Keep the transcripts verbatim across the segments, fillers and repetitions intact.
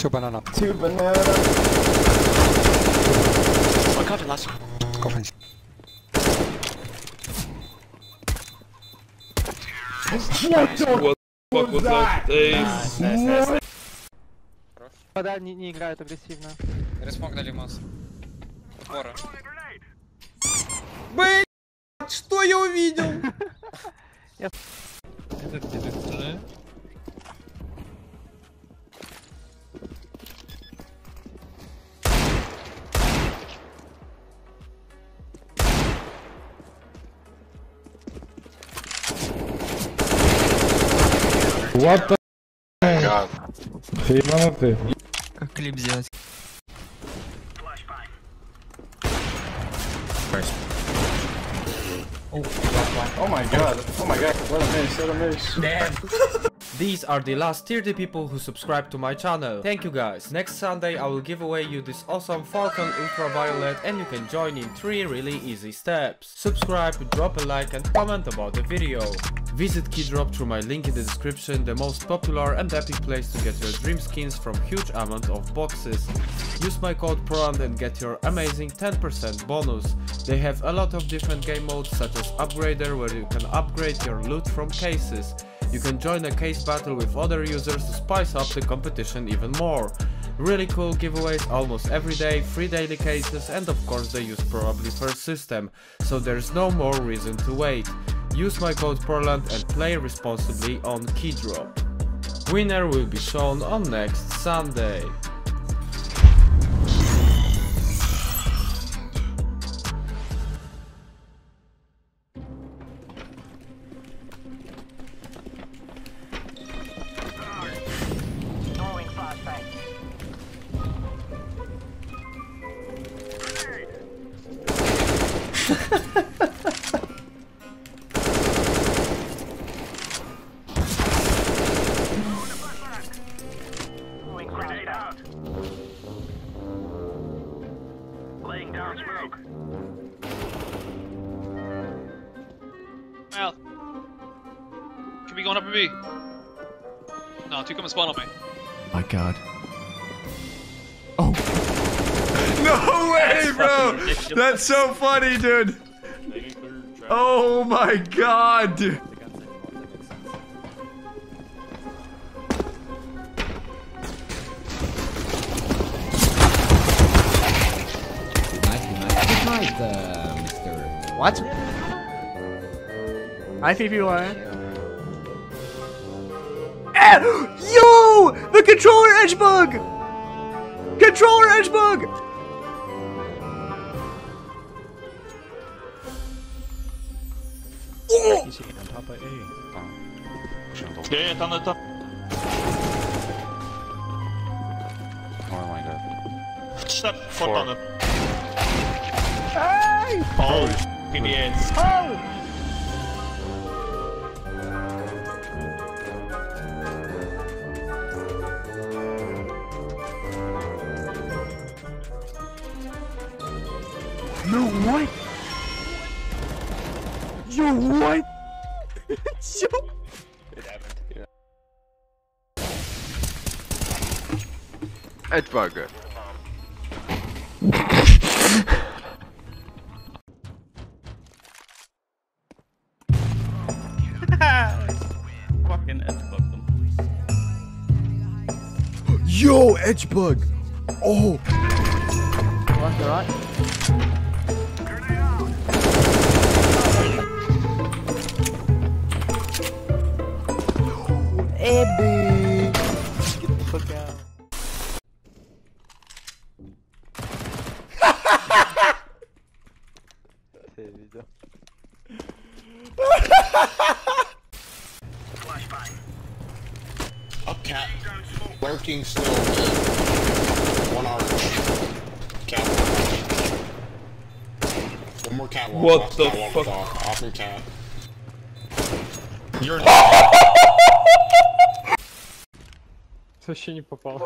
Two banana. Two banana. One coffin last. Coffin. What the fuck was that? Nice, nice, nice. Вода не, не играют агрессивно. Респогнали масс. Фора. Блин, что я увидел? What the hell? Ебанутый. Как клип сделать? Oh, oh my god, oh my god, what a mess, what a mess. Damn. These are the last thirty people who subscribe to my channel. Thank you guys. Next Sunday I will give away you this awesome Falcon Ultraviolet and you can join in three really easy steps. Subscribe, drop a like and comment about the video. Visit Keydrop through my link in the description, the most popular and epic place to get your dream skins from huge amount of boxes. Use my code PROLAND and get your amazing ten percent bonus. They have a lot of different game modes such as Upgrader where you can upgrade your loot from cases. You can join a case battle with other users to spice up the competition even more. Really cool giveaways almost every day, free daily cases and of course they use probably first system, so there's no more reason to wait. Use my code PROLAND and play responsibly on Keydrop. Winner will be shown on next Sunday. Well, could be going up a B. No, two come and spawn on me. My god. Oh. No way, bro! That's so funny, dude! Oh my god, dude! Uh, Mister What? I think you are. Eh! Yo! The controller Edgebug! Controller Edgebug! Oh! He's on top of A. Yeah, it's on the top. More like that. Step foot on it. Hey! Oh, in the end. Oh! No, what? Yo, what? Yo. It happened. Yeah. Edgebug. Fucking Edgebug them. Yo, Edgebug! Oh! Alright, alright. Hey, bitch! Get the fuck out. Cat lurking still. One orange. Cat. One more cat. Walk what off, the cat fuck? Off, off your cat. You're. Вообще не попал.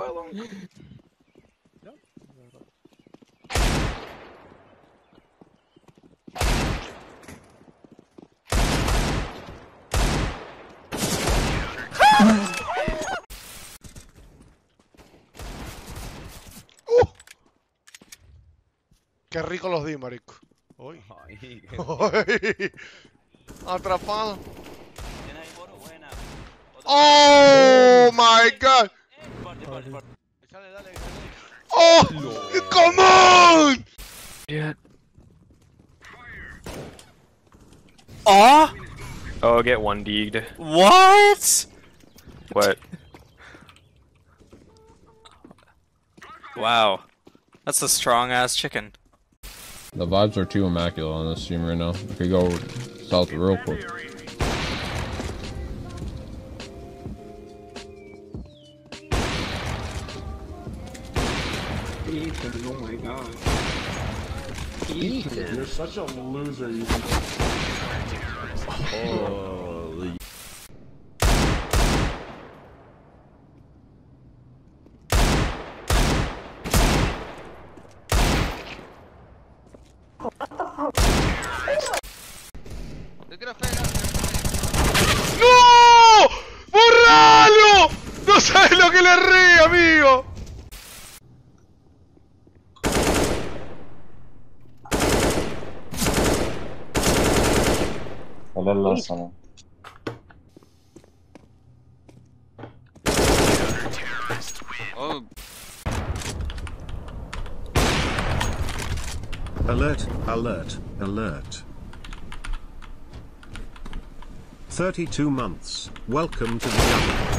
Qué rico los di, marico. Uy. Ay, qué Uy. Atrapado. Oh my god. Oh, come on. Yeah. Oh. Oh, get one deeged. What? What? Wow. That's a strong ass chicken. The vibes are too immaculate on this stream right now. I could go south real quick. Ethan, oh my god. Ethan, Ethan. You're such a loser, you holy. ¡No! ¡Borralo! ¡No sabes lo que le erré, amigo! Hola, Sama. Oh. Alert, alert, alert. thirty-two months, welcome to the jungle.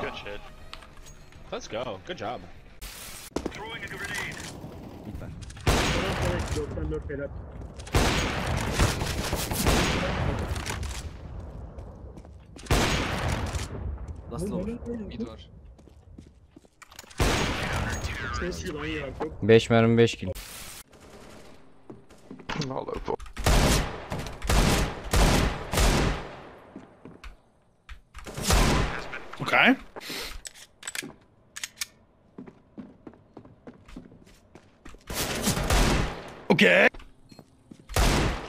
Good shit. Let's go. Good job. Throwing a grenade. Last door. Mid var. beş mermi beş kill. Ne olur bu? Okay. Okay.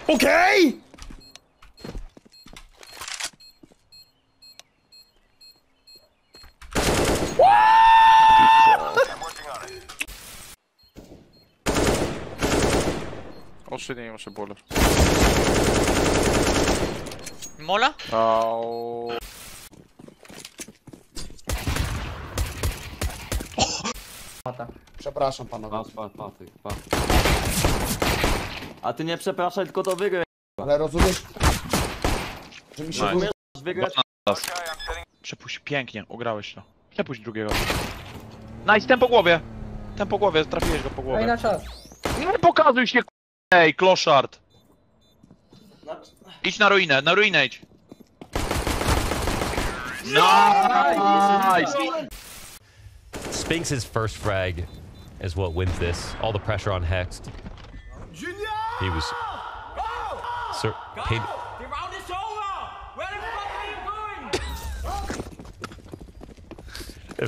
Okay. Очень не очень больно. Мола? Ау. Przepraszam panowie. Patrz, patrz, patrz, patrz. A ty nie przepraszaj, tylko to wygraj. Ale rozumiesz? Że mi się nice. Wygrać. Przepuść, pięknie, ugrałeś to. Przepuść drugiego. Nice, ten po głowie. Ten po głowie, trafiłeś go po głowie. Ej, na czas. Nie pokazuj się, k***ej, kloszard. Idź na ruinę, na ruinę idź. Nice! Nice. Sphinx's first frag is what wins this. All the pressure on Hex. Junior! He was. Sir, paid. The round is over. Where the fuck are you going?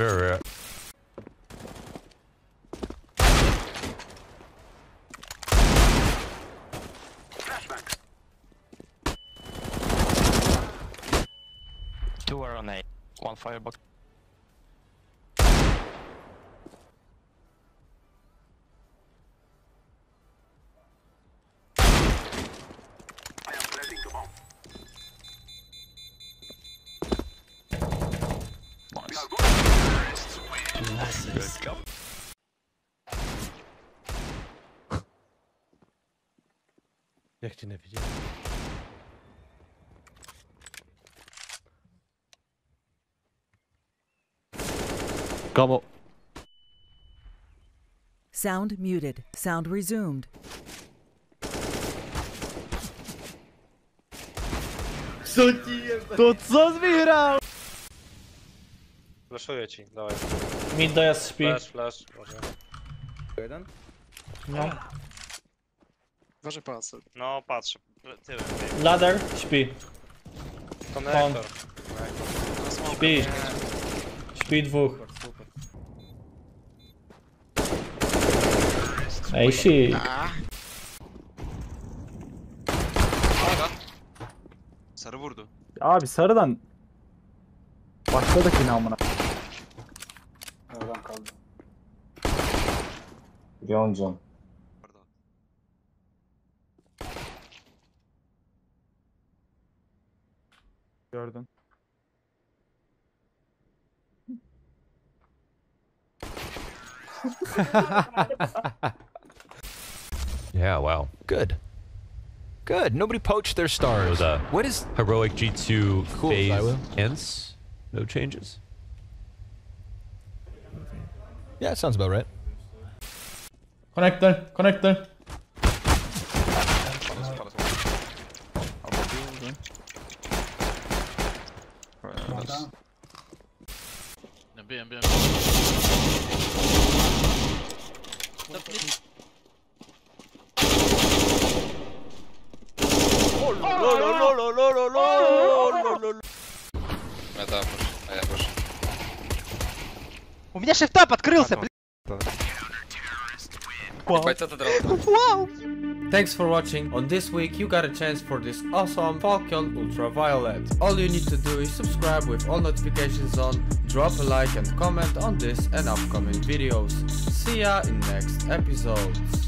Two are on A. One firebox. Let's go. Jak cię nie widziałem. Gobble. Sound muted. Sound resumed. Co ci jest? To co zbierał? Flashuję ci, dawaj. Mid dojazd śpi. Flash, flash, może. Jeden? No. Uważaj, patrzę. No, patrzę. Ladder, śpi. Konektor. Śpi. Śpi dwóch. Ej, si. Sarı vurdu. Abi sarıdan başladık yine amına. Oradan kaldı. Yon can. Gördüm. Yeah, wow. Good. Good. Nobody poached their stars. Uh, what is Heroic G two cool, phase hence? No changes? Yeah, it sounds about right. Connector, connector. Bien, bien. Oh, no, no, no, no, no, no, no. Это пуш, а я пуш. У меня шифтап открылся, блин. Wow. Thanks for watching. On this week you got a chance for this awesome Falcon Ultraviolet. All you need to do is subscribe with all notifications on, drop a like and comment on this and upcoming videos. See ya in next episodes.